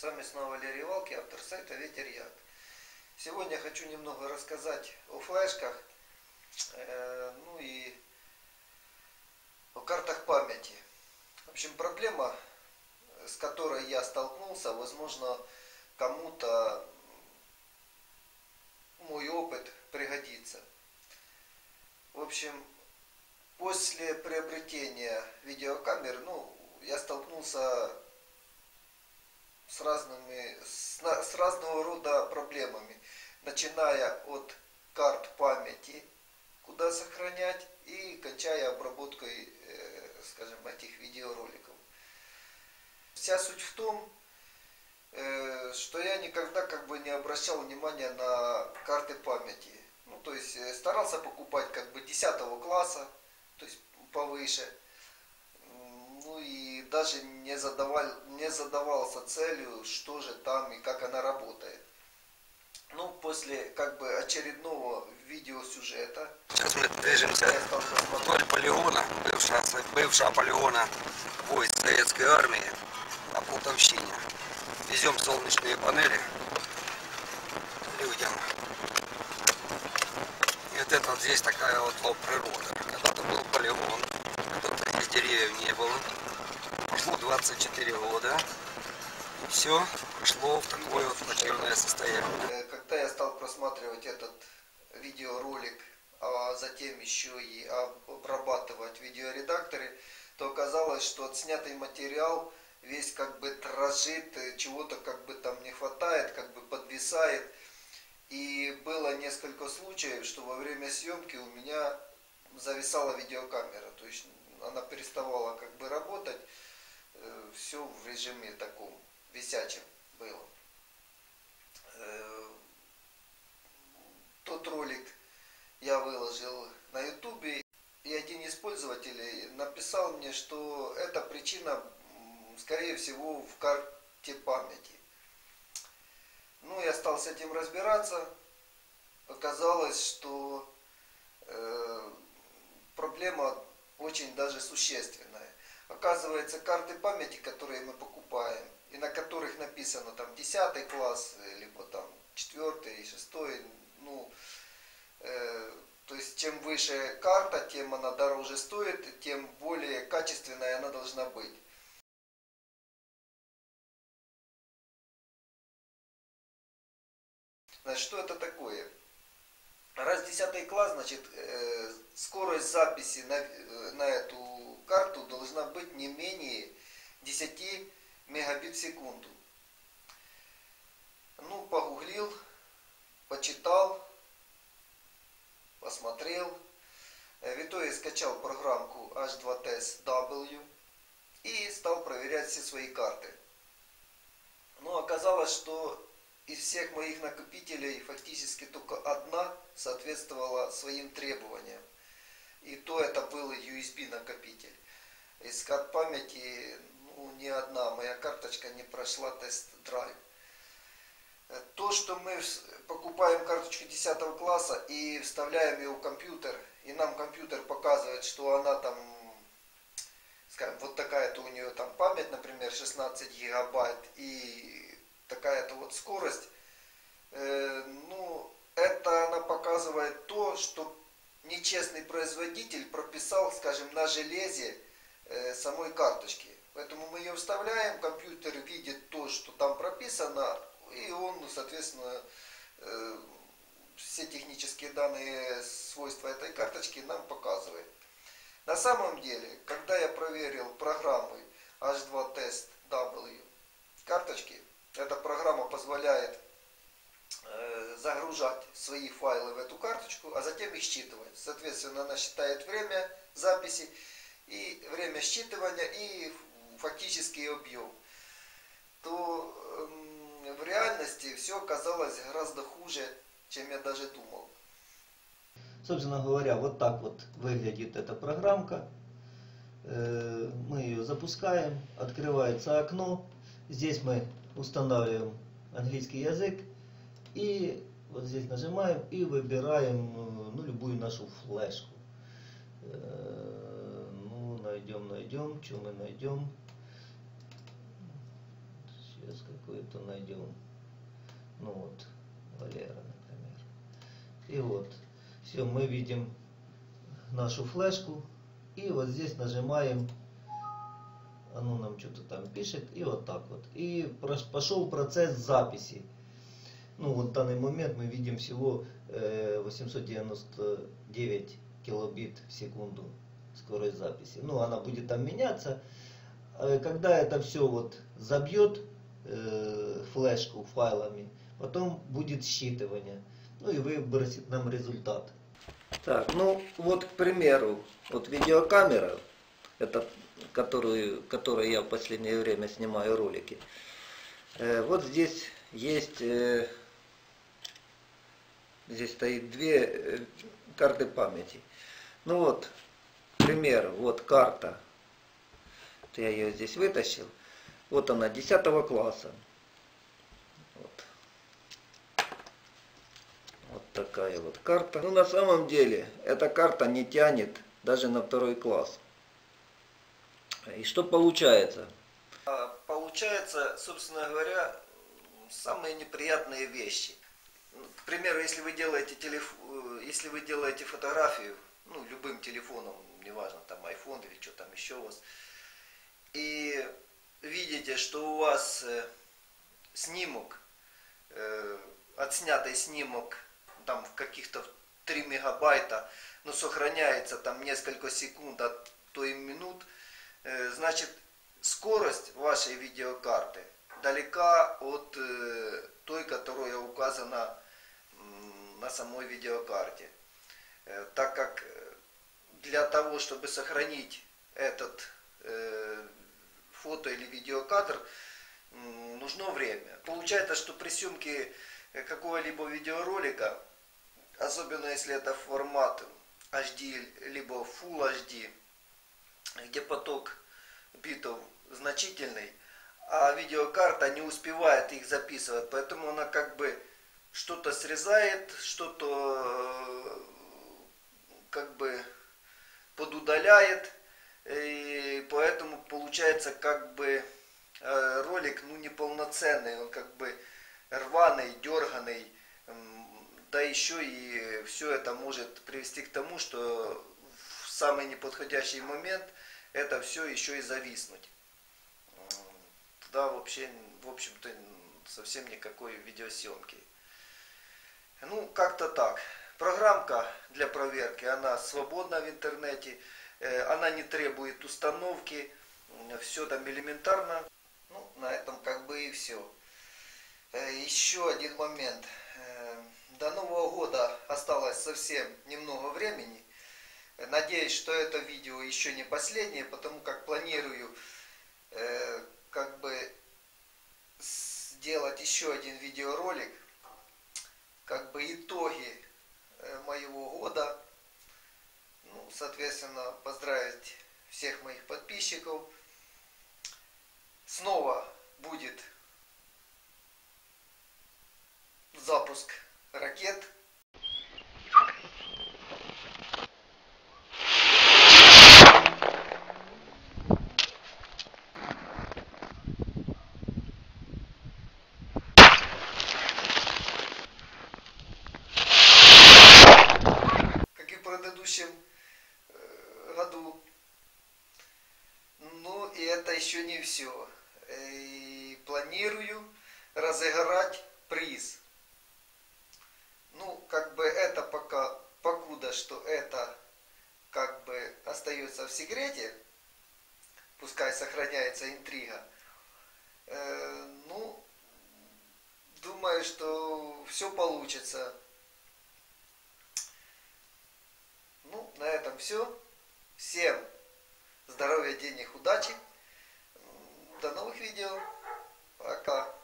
С вами снова Валерий Валки, автор сайта Ветер-Як. Сегодня хочу немного рассказать о флешках, ну и о картах памяти. В общем, проблема, с которой я столкнулся, возможно, кому-то мой опыт пригодится. В общем, после приобретения видеокамер, я столкнулся с разного рода проблемами, начиная от карт памяти, куда сохранять, и кончая обработкой, скажем, этих видеороликов. Вся суть в том, что я никогда не обращал внимания на карты памяти. То есть старался покупать 10 класса, то есть повыше. И даже не задавался целью, что же там и как она работает. После очередного видеосюжета, сейчас мы движемся вдоль полигона, бывшего полигона войск советской армии на Плотовщине. Везем солнечные панели людям. И здесь такая природа. Когда-то был полигон, когда-то здесь деревьев не было. Прошло 24 года, и все пошло в такое плачевное состояние. Когда я стал просматривать этот видеоролик, а затем еще и обрабатывать видеоредакторы, то оказалось, что отснятый материал весь дрожит, чего-то там не хватает, подвисает. И было несколько случаев, что во время съемки у меня зависала видеокамера, то есть она переставала работать, все в режиме таком висячем было. Тот ролик я выложил на ютубе, и один из пользователей написал мне, что эта причина, скорее всего, в карте памяти. Я стал с этим разбираться. Оказалось, что проблема очень даже существенная. Оказывается, карты памяти, которые мы покупаем, и на которых написано 10 класс, либо 4, 6, то есть чем выше карта, тем она дороже стоит, тем более качественная она должна быть. Значит, что это такое? Раз 10 класс, значит, скорость записи на эту карту должна быть не менее 10 мегабит в секунду. Погуглил, почитал, посмотрел. В итоге скачал программку H2TestW и стал проверять все свои карты. Оказалось, что из всех моих накопителей фактически только одна соответствовала своим требованиям. И то это был USB накопитель. Из карт памяти ни одна моя карточка не прошла тест-драйв. То, что мы покупаем карточку 10 класса и вставляем ее в компьютер, и нам компьютер показывает, что она скажем, вот такая-то у нее память, например, 16 гигабайт, и такая-то скорость, это она показывает то, что нечестный производитель прописал, скажем, на железе самой карточки. Поэтому мы ее вставляем, компьютер видит то, что там прописано, и он, соответственно, все технические данные, свойства этой карточки нам показывает. На самом деле, когда я проверил программы H2TestW карточки, эта программа позволяет загружать свои файлы в эту карточку, а затем их считывать. Соответственно, она считает время записи, и время считывания, и фактический объем. В реальности все оказалось гораздо хуже, чем я даже думал. Собственно говоря, вот так выглядит эта программка. Мы ее запускаем, открывается окно. Здесь мы устанавливаем английский язык и вот здесь нажимаем и выбираем любую нашу флешку. Найдем, что мы найдем. через какую-то найдем. Ну вот, Валера, например. И вот, все, мы видим нашу флешку. И вот здесь нажимаем, оно нам что-то там пишет. И вот так вот. И пошел процесс записи. Ну вот в данный момент мы видим всего 899 килобит в секунду скорость записи. Ну, она будет там меняться. Когда это все вот забьет флешку файлами, потом будет считывание. Ну и выбросит нам результат. Так, ну вот, к примеру, вот видеокамера, это, которой я в последнее время снимаю ролики. Вот здесь есть, здесь стоит две карты памяти. Ну вот, к примеру, вот карта. Я ее здесь вытащил. Вот она, 10 класса. Вот. Вот такая вот карта. Ну, на самом деле, эта карта не тянет даже на 2 класс. И что получается? Получается, собственно говоря, самые неприятные вещи. К примеру, если вы делаете, фотографию, ну, любым телефоном, неважно, там, iPhone или что там еще у вас, и видите, что у вас снимок, отснятый снимок там в каких-то 3 мегабайта, но сохраняется там несколько секунд, а то и минут, значит, скорость вашей видеокарты далека от той, которая указана на самой видеокарте. Так как для того, чтобы сохранить этот фото или видеокадр, нужно время. Получается, что при съемке какого-либо видеоролика, особенно если это формат HD либо Full HD, где поток битов значительный, а видеокарта не успевает их записывать, поэтому она как бы что-то срезает, что-то как бы подудаляет. И поэтому получается как бы ролик, ну, неполноценный, он как бы рваный, дерганый, да еще и все это может привести к тому, что в самый неподходящий момент это все еще и зависнуть. Тогда вообще, в общем-то, совсем никакой видеосъемки. Ну, как-то так. Программка для проверки, она свободна в интернете. Она не требует установки, все там элементарно. Ну, на этом как бы и все. Еще один момент. До Нового года осталось совсем немного времени. Надеюсь, что это видео еще не последнее, потому как планирую как бы сделать еще один видеоролик, как бы итоги моего года. Ну, соответственно, поздравить всех моих подписчиков. Снова будет запуск ракет. Как и в предыдущем году. Ну и это еще не все. И планирую разыграть приз. Ну, как бы это пока, покуда что это как бы остается в секрете, пускай сохраняется интрига. Ну, думаю, что все получится. Ну, на этом все. Всем здоровья, денег, удачи. До новых видео. Пока.